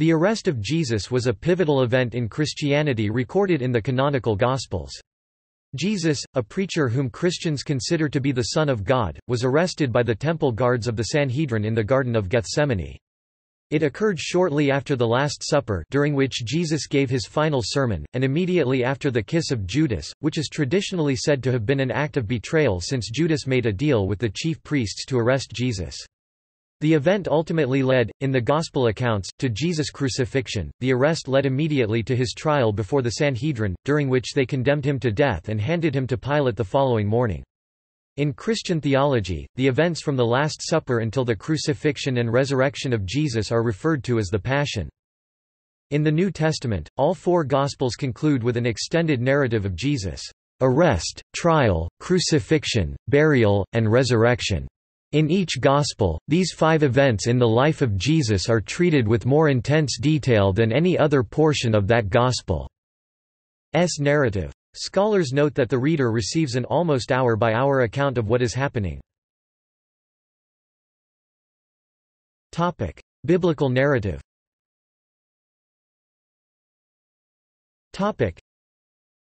The arrest of Jesus was a pivotal event in Christianity recorded in the canonical Gospels. Jesus, a preacher whom Christians consider to be the Son of God, was arrested by the temple guards of the Sanhedrin in the Garden of Gethsemane. It occurred shortly after the Last Supper, during which Jesus gave his final sermon, and immediately after the kiss of Judas, which is traditionally said to have been an act of betrayal since Judas made a deal with the chief priests to arrest Jesus. The event ultimately led, in the Gospel accounts, to Jesus' crucifixion. The arrest led immediately to his trial before the Sanhedrin, during which they condemned him to death and handed him to Pilate the following morning. In Christian theology, the events from the Last Supper until the crucifixion and resurrection of Jesus are referred to as the Passion. In the New Testament, all four Gospels conclude with an extended narrative of Jesus' arrest, trial, crucifixion, burial, and resurrection. In each Gospel, these five events in the life of Jesus are treated with more intense detail than any other portion of that Gospel's narrative. Scholars note that the reader receives an almost hour-by-hour account of what is happening. Biblical narrative.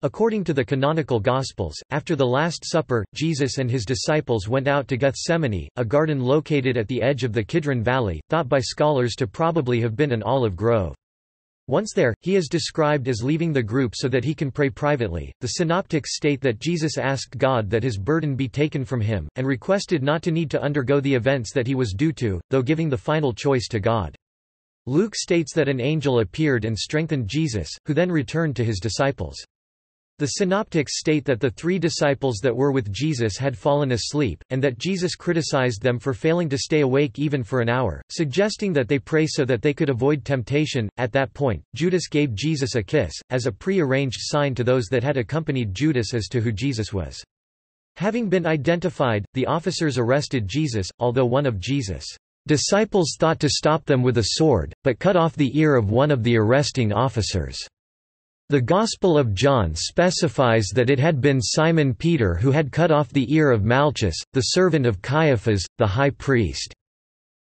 According to the canonical Gospels, after the Last Supper, Jesus and his disciples went out to Gethsemane, a garden located at the edge of the Kidron Valley, thought by scholars to probably have been an olive grove. Once there, he is described as leaving the group so that he can pray privately. The synoptics state that Jesus asked God that his burden be taken from him, and requested not to need to undergo the events that he was due to, though giving the final choice to God. Luke states that an angel appeared and strengthened Jesus, who then returned to his disciples. The synoptics state that the three disciples that were with Jesus had fallen asleep, and that Jesus criticized them for failing to stay awake even for an hour, suggesting that they pray so that they could avoid temptation. At that point, Judas gave Jesus a kiss, as a pre-arranged sign to those that had accompanied Judas as to who Jesus was. Having been identified, the officers arrested Jesus, although one of Jesus' disciples thought to stop them with a sword, but cut off the ear of one of the arresting officers. The Gospel of John specifies that it had been Simon Peter who had cut off the ear of Malchus, the servant of Caiaphas, the high priest.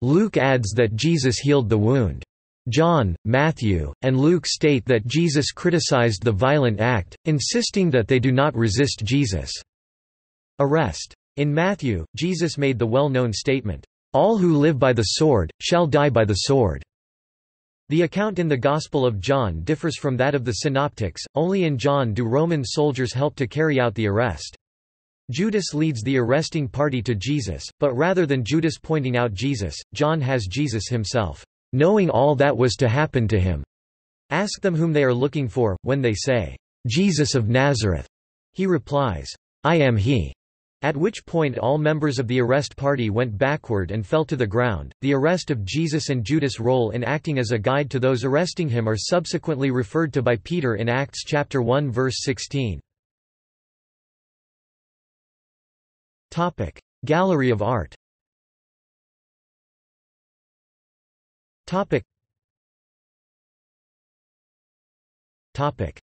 Luke adds that Jesus healed the wound. John, Matthew, and Luke state that Jesus criticized the violent act, insisting that they do not resist Jesus' arrest. In Matthew, Jesus made the well-known statement, "All who live by the sword, shall die by the sword." The account in the Gospel of John differs from that of the synoptics. Only in John do Roman soldiers help to carry out the arrest. Judas leads the arresting party to Jesus, but rather than Judas pointing out Jesus, John has Jesus himself, knowing all that was to happen to him, ask them whom they are looking for. When they say, "Jesus of Nazareth," he replies, "I am he." At which point all members of the arrest party went backward and fell to the ground. The arrest of Jesus and Judas' role in acting as a guide to those arresting him are subsequently referred to by Peter in Acts chapter 1 verse 16. Topic: Gallery of Art. Topic.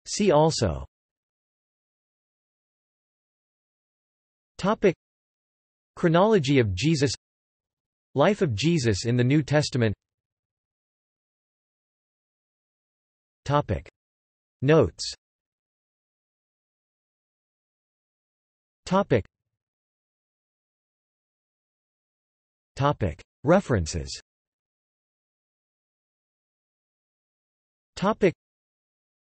See also. Topic: Chronology of Jesus, Life of Jesus in the New Testament. Topic: Notes. Topic. References. Topic: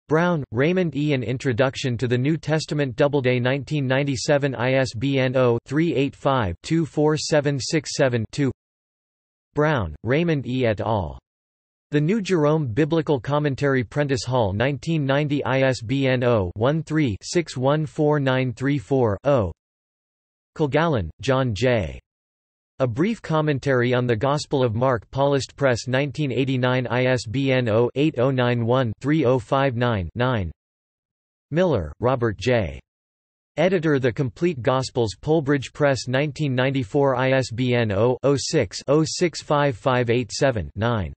Brown, Raymond E. An Introduction to the New Testament, Doubleday 1997, ISBN 0-385-24767-2. Brown, Raymond E. et al. The New Jerome Biblical Commentary, Prentice Hall 1990, ISBN 0-13-614934-0. Kilgallen, John J. A Brief Commentary on the Gospel of Mark, Polebridge Press 1989, ISBN 0-8091-3059-9. Miller, Robert J. Editor, The Complete Gospels, Polebridge Press 1994, ISBN 0-06-065587-9.